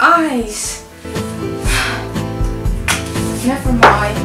Eyes. Never mind.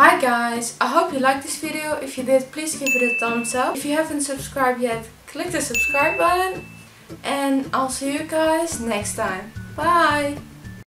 Hi guys, I hope you liked this video. If you did, please give it a thumbs up. If you haven't subscribed yet, click the subscribe button, and I'll see you guys next time. Bye!